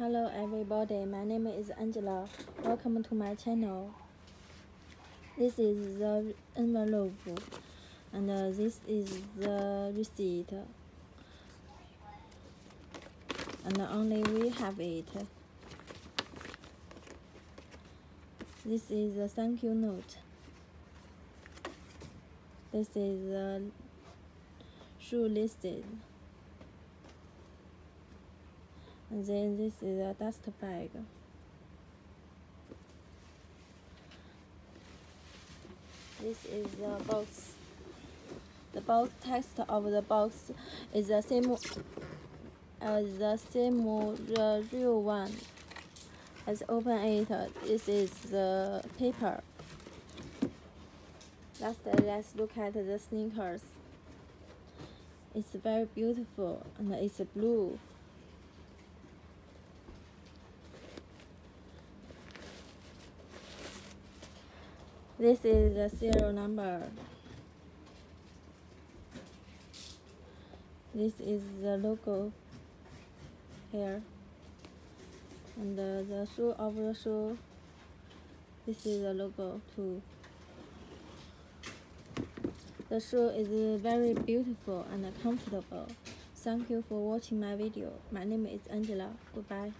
Hello everybody, my name is Angela. Welcome to my channel. This is the envelope and this is the receipt, and only we have it. This is a thank you note. This is a shoe listed. And then this is a dust bag. This is the box. The box text of the box is the same as the real one. Let's open it. This is the paper. Last, let's look at the sneakers. It's very beautiful and it's blue. This is the serial number. This is the logo here. And the shoe of the shoe. This is the logo too. The shoe is very beautiful and comfortable. Thank you for watching my video. My name is Angela. Goodbye.